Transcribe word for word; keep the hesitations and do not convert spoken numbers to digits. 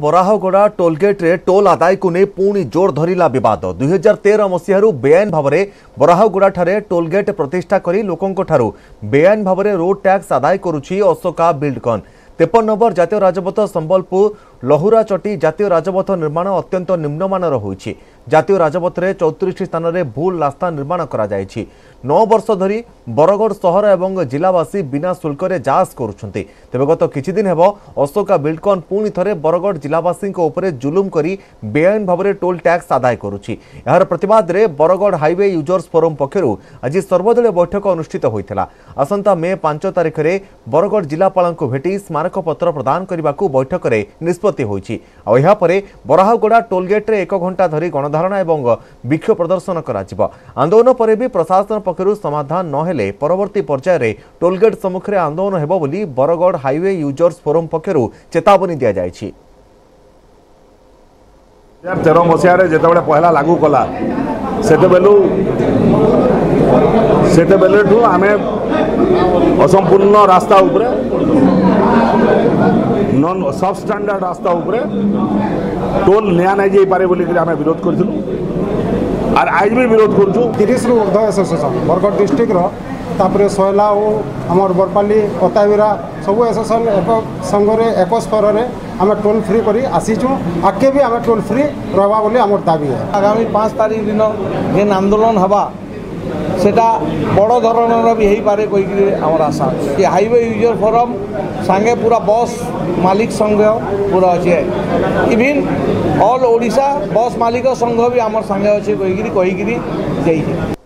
बराहगड़ा toll gate रे toll आदाय को नहीं पुणी जोर धरला बद दुई हजार तेरह मसीह बेआईन भाव में बराहगड़ा ठारे टोलगेट प्रतिष्ठा कर लोकों ठारू बेआईन भाव में रोड टैक्स आदाय करुछि अशोक बिल्डकॉन। तेपन नंबर जातीय राजपथ संबलपुर लहुराचटी जातीय राजपथ निर्माण अत्यंत निम्नमानर होइछि। जातीय राजपथ रे चौंतीस स्थान में भूल रास्ता निर्माण करा जायछि। नौ वर्ष धरी बरगढ़ शहर एवं जिलावासी बिना शुल्क रे जांच करुछन्ते। तेबे गत किछि दिन हेबो अशोक बिल्डकॉन पुणी थरे बरगढ़ जिलावासी को उपरे जुलुम करी बेआईन भाव में टोल टैक्स आदाय करुछि। यार प्रतिवाद रे बरगढ़ हाईवे यूजर्स फोरम पक्षरु आज सर्वदलीय बैठक अनुष्ठित होइथिला। आसंता मे पांच तारिख रे बरगढ़ जिलापाल को भेटी स्मारक पत्र प्रदान करने को बैठक रे निष्पत्ति होइछि। आ यहा परे बराहगड़ा टोलगेट रे एक घंटा धरी गण धारणा एवं विक्षोभ प्रदर्शन कराजिबो। आंदोलन परे भी प्रशासन पक्षरु समाधान न हेले परवर्ती पर्याय रे टोलगेट सम्मुख रे आंदोलन हेबो बोली बरगढ़ हाईवे यूजर्स फोरम पक्षरु चेतावनी दिया जायछि। दो हज़ार तेरह मसीहा रे जेतेबेले पहिला लागू कला सेतेबेलु सेतेबेलेठु आमे असंपूर्ण रास्ता उपरे नॉन सब स्टैंडर्ड रास्ता उपरे टोल निया नहीं जाई पारे बोली आम विरोध करूँ और आज भी विरोध करूँ। तीस रु अर्ध एसोसिएसन बरगढ़ डिस्ट्रिक्टर सोयला और आमर बरपाली कताविरा सब एसोसिएसन एक संगे एक स्तर में आम टोल फ्री कर आसीचु। आगे भी आम टोल फ्री रहा बोली आम दाबी है। आगामी पाँच तारीख दिन जेन आंदोलन हवा सेटा बड़ धरणर भी हो पारे कहीकिर आशा कि हाईवे यूजर फोरम सांगे पूरा बस मालिक संघ पूरा अच्छे इविन ऑल ओडिशा बस मालिक संघ भी आम सांगे अच्छे कहीकिरी कहीकिरी जाइए।